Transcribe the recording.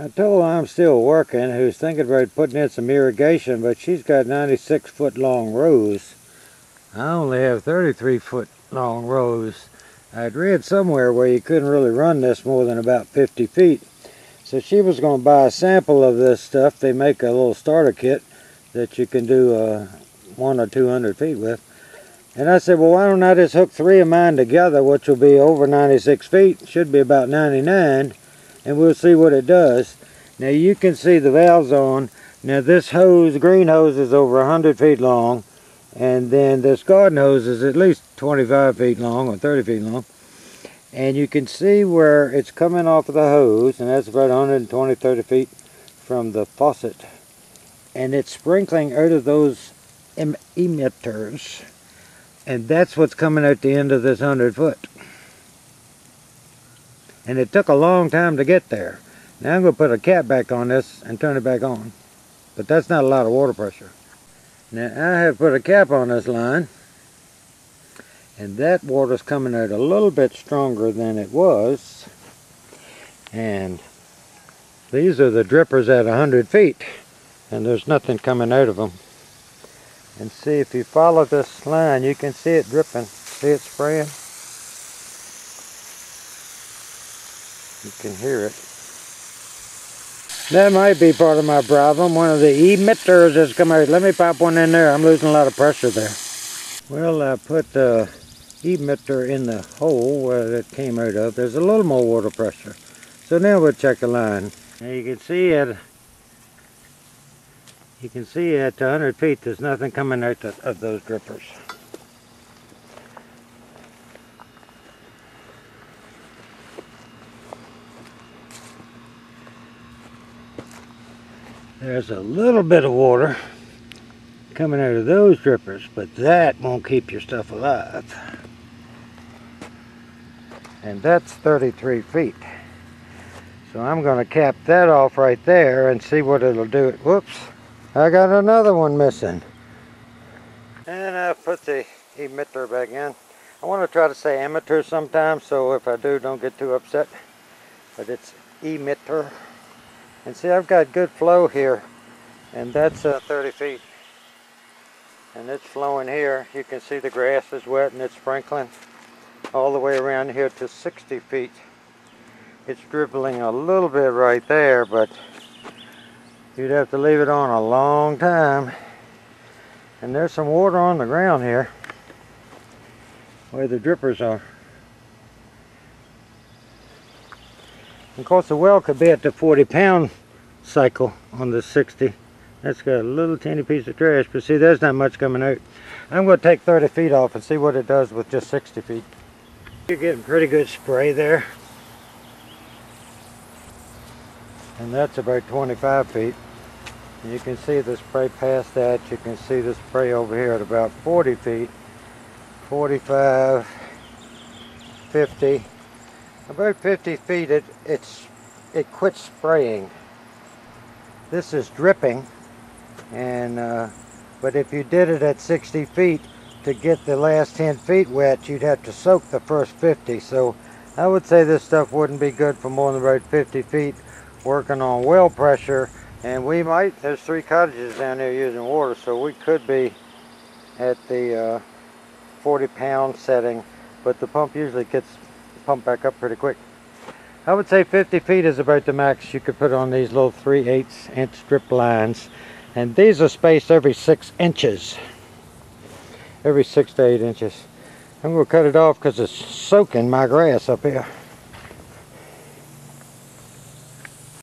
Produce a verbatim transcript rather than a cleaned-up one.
I told I'm still working, who's thinking about putting in some irrigation, but she's got ninety-six foot long rows. I only have thirty-three foot long rows. I'd read somewhere where you couldn't really run this more than about fifty feet. So she was going to buy a sample of this stuff. They make a little starter kit that you can do uh, one or two hundred feet with. And I said, well, why don't I just hook three of mine together, which will be over ninety-six feet, should be about ninety-nine, and we'll see what it does. Now you can see the valves on. Now this hose, green hose, is over one hundred feet long, and then this garden hose is at least twenty-five feet long or thirty feet long. And you can see where it's coming off of the hose, and that's about one hundred twenty, thirty feet from the faucet. And it's sprinkling out of those em emitters. And that's what's coming out the end of this one hundred foot. And it took a long time to get there. Now I'm going to put a cap back on this and turn it back on. But that's not a lot of water pressure. Now I have put a cap on this line. And that water's coming out a little bit stronger than it was. And these are the drippers at one hundred feet. And there's nothing coming out of them. And see, if you follow this line, you can see it dripping. See it spraying? You can hear it. That might be part of my problem. One of the emitters has come out. Let me pop one in there. I'm losing a lot of pressure there. Well, I put the emitter in the hole where it came out of. There's a little more water pressure. So now we'll check the line. Now you can see it. You can see at one hundred feet there's nothing coming out of those drippers. There's a little bit of water coming out of those drippers, but that won't keep your stuff alive. And that's thirty-three feet. So I'm going to cap that off right there and see what it'll do. Whoops, I got another one missing. And I put the emitter back in. I want to try to say amateur sometimes, so if I do, don't get too upset. But it's emitter. And see, I've got good flow here. And that's uh, thirty feet. And it's flowing here. You can see the grass is wet and it's sprinkling all the way around here to sixty feet. It's dribbling a little bit right there, but you'd have to leave it on a long time. And there's some water on the ground here where the drippers are. Of course, the well could be at the forty pound cycle on the sixty. That's got a little tiny piece of trash, but see, there's not much coming out. I'm going to take thirty feet off and see what it does with just sixty feet. You're getting pretty good spray there. And that's about twenty-five feet. And you can see the spray past that. You can see the spray over here at about forty feet. forty-five, fifty. About fifty feet, it, it's, it quits spraying. This is dripping. And, uh, but if you did it at sixty feet, to get the last ten feet wet, you'd have to soak the first fifty. So I would say this stuff wouldn't be good for more than about fifty feet, working on well pressure. And we might, there's three cottages down there using water, so we could be at the uh, forty pound setting, but the pump usually gets pumped back up pretty quick. I would say fifty feet is about the max you could put on these little three eighths inch drip lines. And these are spaced every six inches. Every six to eight inches. I'm going to cut it off because it's soaking my grass up here.